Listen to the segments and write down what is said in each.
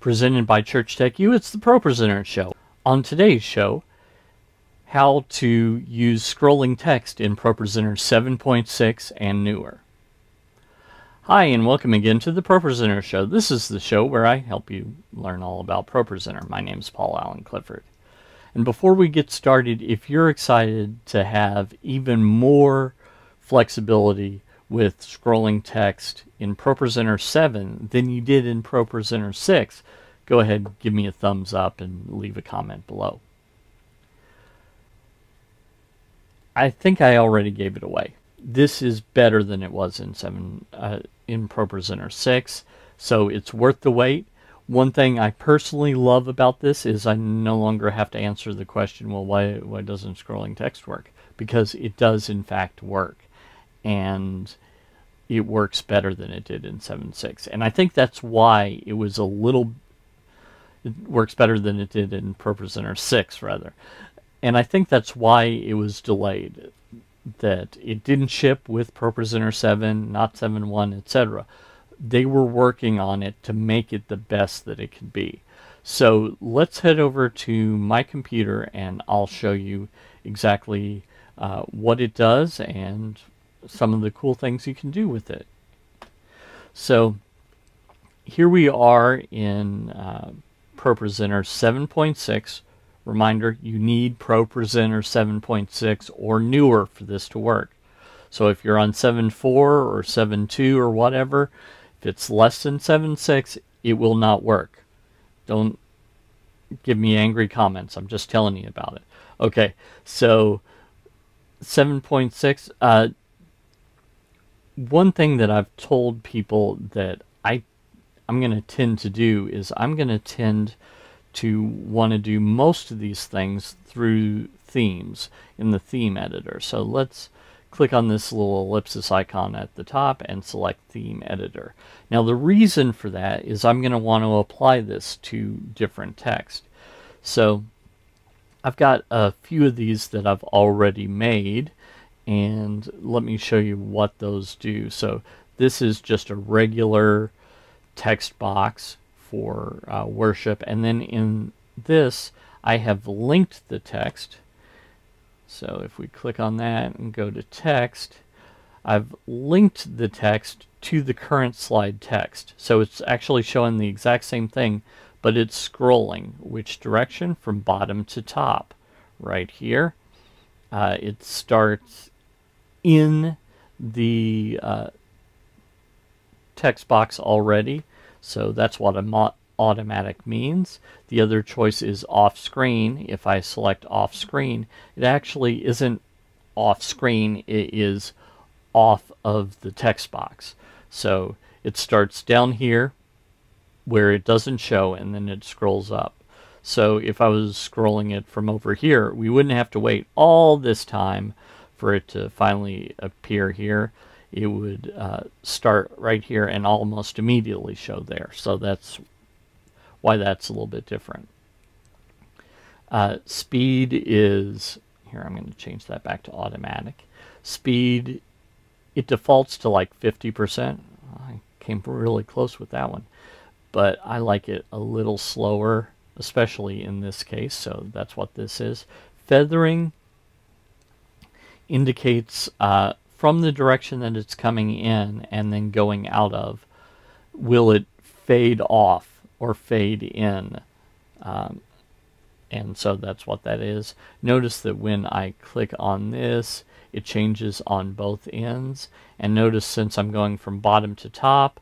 presented by ChurchTechU. It's the ProPresenter show. On today's show, how to use scrolling text in ProPresenter 7.6 and newer. Hi, and welcome again to the ProPresenter show. This is the show where I help you learn all about ProPresenter. My name is Paul Alan Clifford. And before we get started, if you're excited to have even more flexibility with scrolling text in ProPresenter 7 than you did in ProPresenter 6, go ahead and give me a thumbs up and leave a comment below. I think I already gave it away. This is better than it was in ProPresenter 6, so it's worth the wait. One thing I personally love about this is I no longer have to answer the question, well, why doesn't scrolling text work? Because it does, in fact, work. And it works better than it did in 7.6. And I think that's why it was it works better than it did in ProPresenter 6, rather. And I think that's why it was delayed, that it didn't ship with ProPresenter 7, not 7.1, etc. They were working on it to make it the best that it could be. So let's head over to my computer and I'll show you exactly what it does and some of the cool things you can do with it. So here we are in ProPresenter 7.6. Reminder, you need ProPresenter 7.6 or newer for this to work. So if you're on 7.4 or 7.2 or whatever, if it's less than 7.6, it will not work. Don't give me angry comments. I'm just telling you about it. Okay, so 7.6. One thing that I've told people that I'm going to tend to do is I'm going to tend to want to do most of these things through themes in the theme editor. So let's click on this little ellipsis icon at the top and select Theme Editor. Now the reason for that is I'm going to want to apply this to different text. So I've got a few of these that I've already made, and let me show you what those do. So this is just a regular text box for worship, and then in this I have linked the text. So if we click on that and go to text, I've linked the text to the current slide text. So it's actually showing the exact same thing, but it's scrolling. Which direction? From bottom to top. Right here. It starts in the text box already. So that's what automatic means. The other choice is off screen. If I select off screen, it actually isn't off screen, it is off of the text box. So it starts down here where it doesn't show, and then it scrolls up. So if I was scrolling it from over here, we wouldn't have to wait all this time for it to finally appear here. It would start right here and almost immediately show there. So that's why that's a little bit different. Speed is, here I'm going to change that back to automatic. Speed, it defaults to like 50%. I came really close with that one, but I like it a little slower, especially in this case, so that's what this is. Feathering indicates from the direction that it's coming in and then going out of, will it fade off or fade in, and so that's what that is. Notice that when I click on this, it changes on both ends, and notice since I'm going from bottom to top,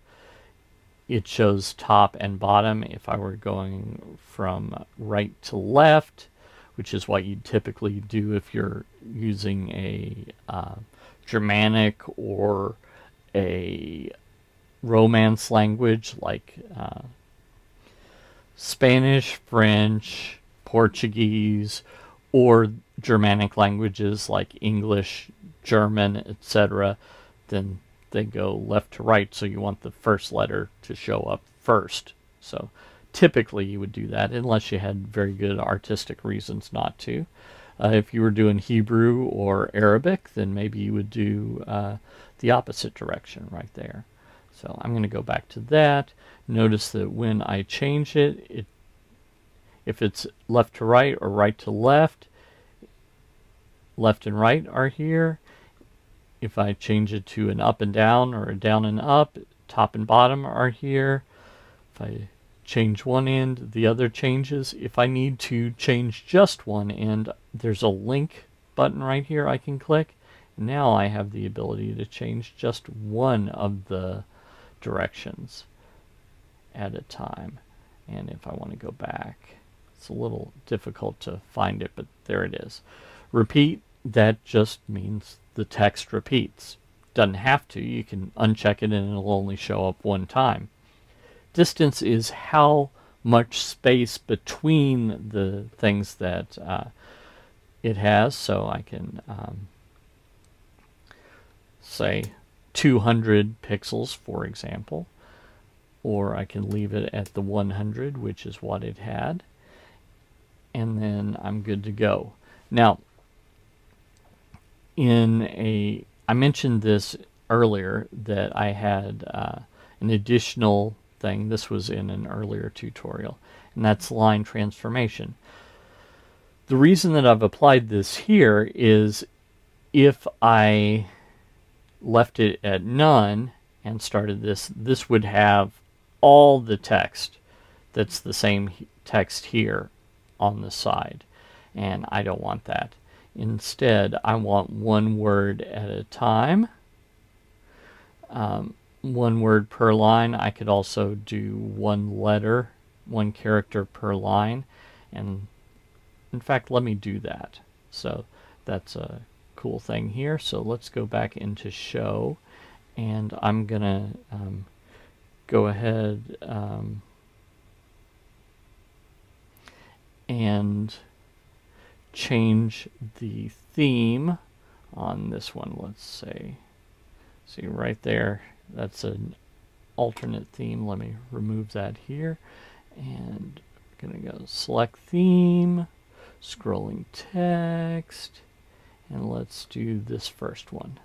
it shows top and bottom. If I were going from right to left, which is what you typically do if you're using a Germanic or a Romance language like Spanish, French, Portuguese, or Germanic languages like English, German, etc., then they go left to right, so you want the first letter to show up first. So typically you would do that unless you had very good artistic reasons not to. If you were doing Hebrew or Arabic, then maybe you would do the opposite direction right there. So I'm going to go back to that. Notice that when I change it, if it's left to right or right to left, left and right are here. If I change it to an up and down or a down and up, top and bottom are here. If I change one end, the other changes. If I need to change just one end, there's a link button right here I can click. Now I have the ability to change just one of the directions at a time. And if I want to go back, it's a little difficult to find it, but there it is. Repeat, that just means the text repeats. Doesn't have to. You can uncheck it and it'll only show up one time. Distance is how much space between the things that it has. So I can say 200 pixels, for example, or I can leave it at the 100, which is what it had, and then I'm good to go. Now, I mentioned this earlier that I had an additional thing. This was in an earlier tutorial, and that's line transformation. The reason that I've applied this here is if I left it at none and started this, this would have all the text that's the same text here on the side, and I don't want that. Instead, I want one word at a time, one word per line. I could also do one letter, one character per line, and in fact, let me do that. So that's a cool thing here. So let's go back into show, and I'm gonna go ahead and change the theme on this one. Let's say, see right there, that's an alternate theme. Let me remove that here, and I'm gonna go select theme, scrolling text, and let's do this first one.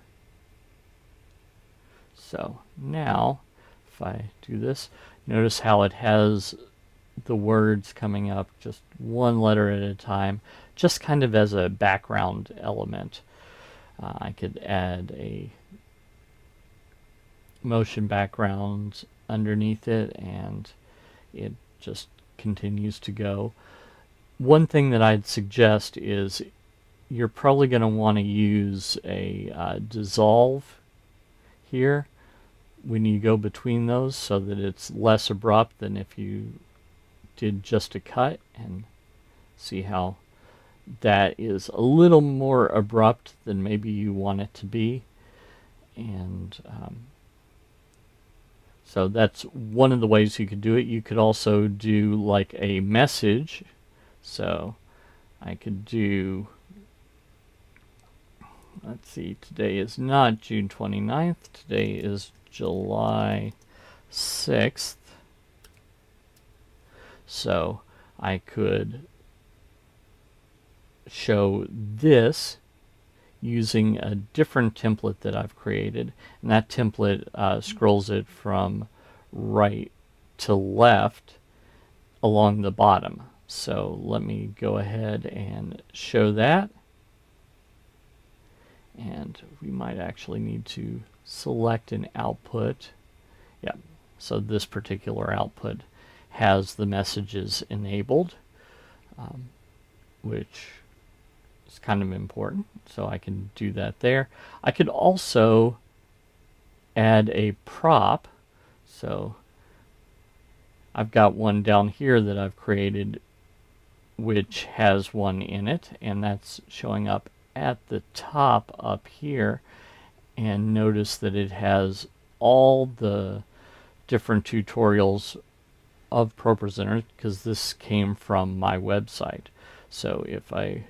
So now if I do this, notice how it has the words coming up just one letter at a time, just kind of as a background element. I could add a motion background underneath it, and it just continues to go. One thing that I'd suggest is you're probably going to want to use a dissolve here when you go between those, so that it's less abrupt than if you did just a cut. And see how that is a little more abrupt than maybe you want it to be. And so that's one of the ways you could do it. You could also do like a message. So I could do, let's see, today is not June 29th. Today is July 6th. So I could show this using a different template that I've created. And that template scrolls it from right to left along the bottom. So let me go ahead and show that. And we might actually need to select an output. Yeah, so this particular output has the messages enabled, which is kind of important. So I can do that there. I could also add a prop. So I've got one down here that I've created, which has one in it, and that's showing up at the top up here. And notice that it has all the different tutorials of ProPresenter, because this came from my website. So if I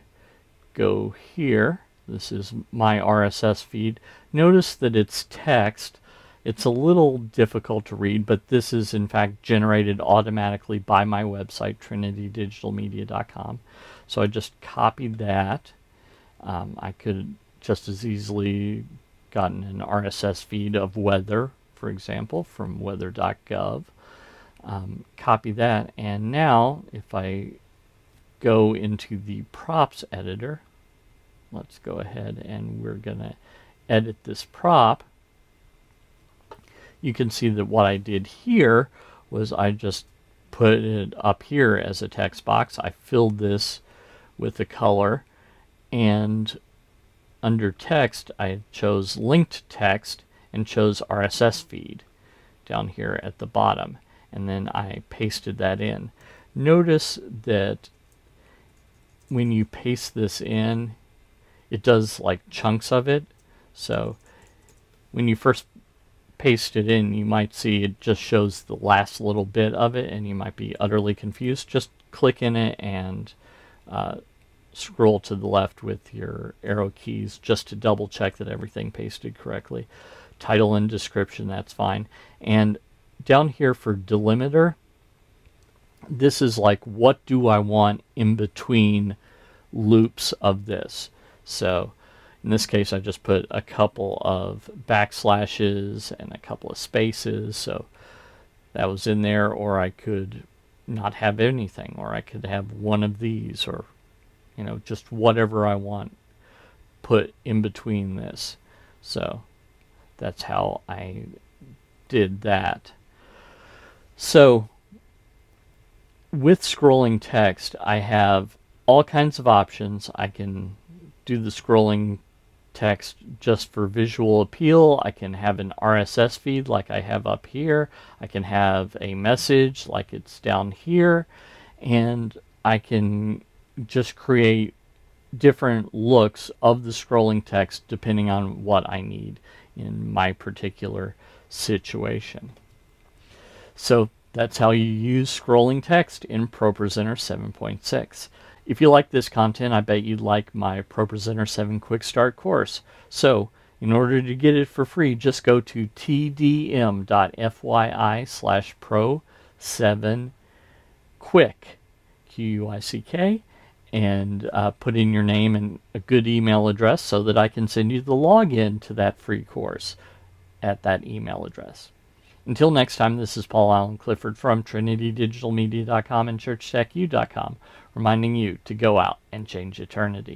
go here, this is my RSS feed. Notice that it's text. It's a little difficult to read, but this is in fact generated automatically by my website, TrinityDigitalMedia.com. So I just copied that. I could just as easily gotten an RSS feed of weather, for example, from weather.gov. Copy that, and now if I go into the props editor, let's go ahead and we're going to edit this prop. You can see that what I did here was I just put it up here as a text box. I filled this with the color, and under text I chose linked text and chose RSS feed down here at the bottom, and then I pasted that in. Notice that when you paste this in, it does like chunks of it. So when you first paste it in, you might see it just shows the last little bit of it, and you might be utterly confused. Just click in it and scroll to the left with your arrow keys just to double check that everything pasted correctly. Title and description, that's fine. And down here for delimiter, this is like, what do I want in between loops of this? So in this case, I just put a couple of backslashes and a couple of spaces, so that was in there. Or I could not have anything, or I could have one of these, or, you know, just whatever I want put in between this. So that's how I did that. So with scrolling text, I have all kinds of options. I can do the scrolling text just for visual appeal. I can have an RSS feed like I have up here. I can have a message like it's down here, and I can just create different looks of the scrolling text depending on what I need in my particular situation. So that's how you use scrolling text in ProPresenter 7.6. If you like this content, I bet you'd like my ProPresenter 7 Quick Start course. So in order to get it for free, just go to tdm.fyi/pro7quick, Q-U-I-C-K, and put in your name and a good email address so that I can send you the login to that free course at that email address. Until next time, this is Paul Alan Clifford from TrinityDigitalMedia.com and ChurchTechU.com, reminding you to go out and change eternity.